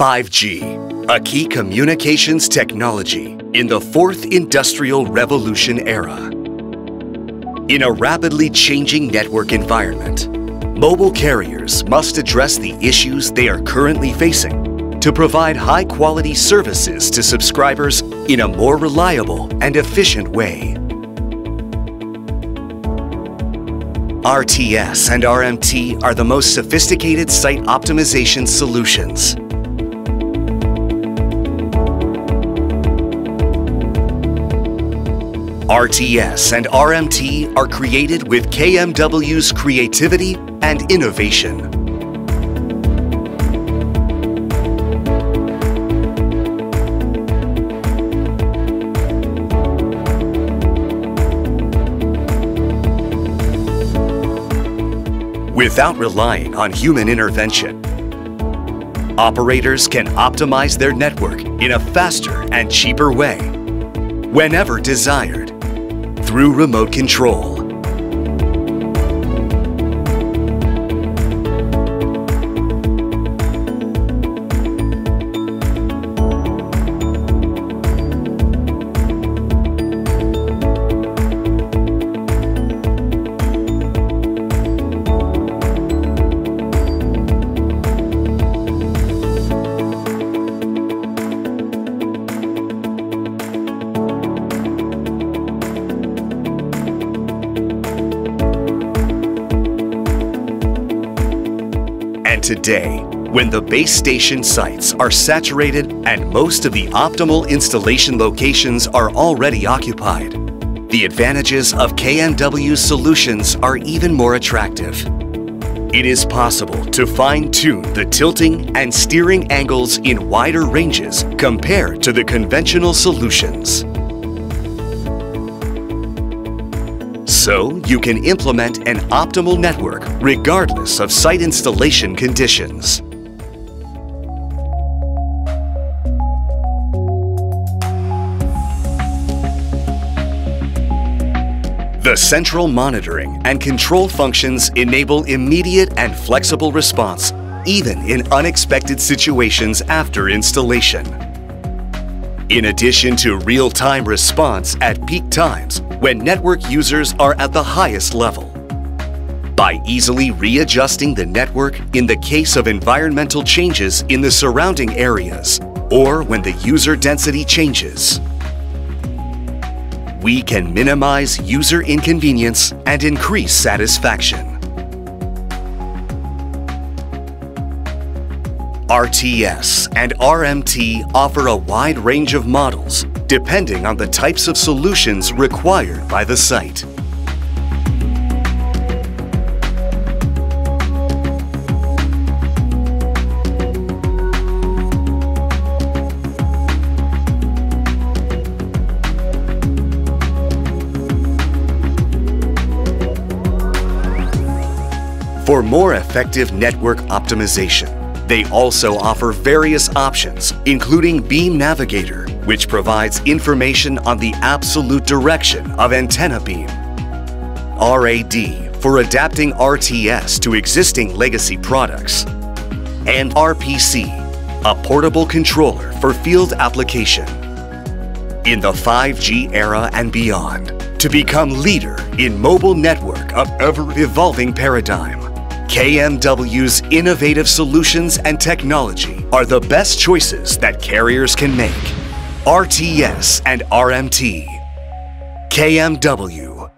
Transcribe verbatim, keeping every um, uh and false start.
five G, a key communications technology in the fourth industrial revolution era. In a rapidly changing network environment, mobile carriers must address the issues they are currently facing to provide high-quality services to subscribers in a more reliable and efficient way. R T S and R M T are the most sophisticated site optimization solutions. R T S and R M T are created with K M W's creativity and innovation. Without relying on human intervention, operators can optimize their network in a faster and cheaper way, whenever desired, through remote control. Today, when the base station sites are saturated and most of the optimal installation locations are already occupied, the advantages of K M W's solutions are even more attractive. It is possible to fine-tune the tilting and steering angles in wider ranges compared to the conventional solutions. So you can implement an optimal network regardless of site installation conditions. The central monitoring and control functions enable immediate and flexible response, even in unexpected situations after installation. In addition to real-time response at peak times, when network users are at the highest level. By easily readjusting the network in the case of environmental changes in the surrounding areas or when the user density changes, we can minimize user inconvenience and increase satisfaction. R T S and R M T offer a wide range of models depending on the types of solutions required by the site. For more effective network optimization, they also offer various options, including Beam Navigator, which provides information on the absolute direction of antenna beam, R A D for adapting R T S to existing legacy products, and R P C, a portable controller for field application. In the five G era and beyond, to become leader in mobile network of ever-evolving paradigm, K M W's innovative solutions and technology are the best choices that carriers can make. R T S and R M T. K M W.